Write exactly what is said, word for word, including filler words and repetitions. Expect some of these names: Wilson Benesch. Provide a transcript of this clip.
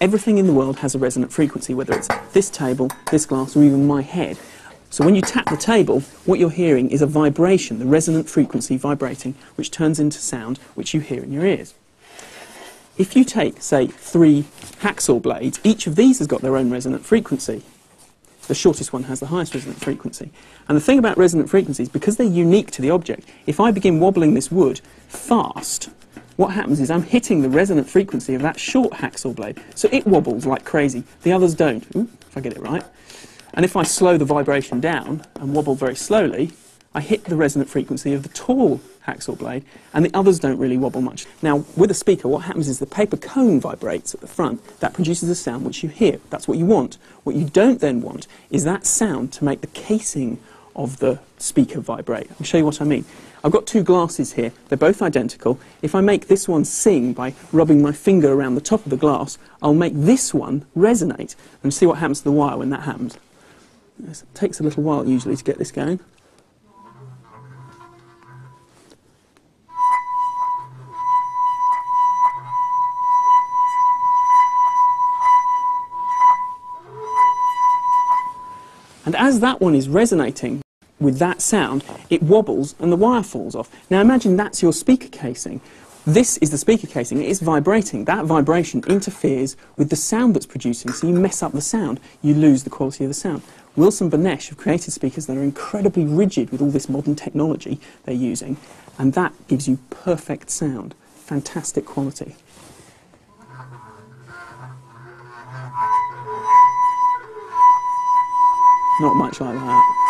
Everything in the world has a resonant frequency, whether it's this table, this glass, or even my head. So when you tap the table, what you're hearing is a vibration, the resonant frequency vibrating, which turns into sound, which you hear in your ears. If you take, say, three hacksaw blades, each of these has got their own resonant frequency. The shortest one has the highest resonant frequency. And the thing about resonant frequencies, because they're unique to the object, if I begin wobbling this wood fast, what happens is I'm hitting the resonant frequency of that short hacksaw blade, so it wobbles like crazy. The others don't, Ooh, if I get it right. And if I slow the vibration down and wobble very slowly, I hit the resonant frequency of the tall hacksaw blade, and the others don't really wobble much. Now, with a speaker, what happens is the paper cone vibrates at the front. That produces a sound which you hear. That's what you want. What you don't then want is that sound to make the casing of the speaker vibrate. I'll show you what I mean. I've got two glasses here. They're both identical. If I make this one sing by rubbing my finger around the top of the glass, I'll make this one resonate. And see what happens to the wire when that happens. It takes a little while usually to get this going. And as that one is resonating with that sound, it wobbles and the wire falls off. Now imagine that's your speaker casing. This is the speaker casing. It is vibrating. That vibration interferes with the sound that's producing, so you mess up the sound. You lose the quality of the sound. Wilson Benesch have created speakers that are incredibly rigid with all this modern technology they're using, and that gives you perfect sound, fantastic quality. Not much like that.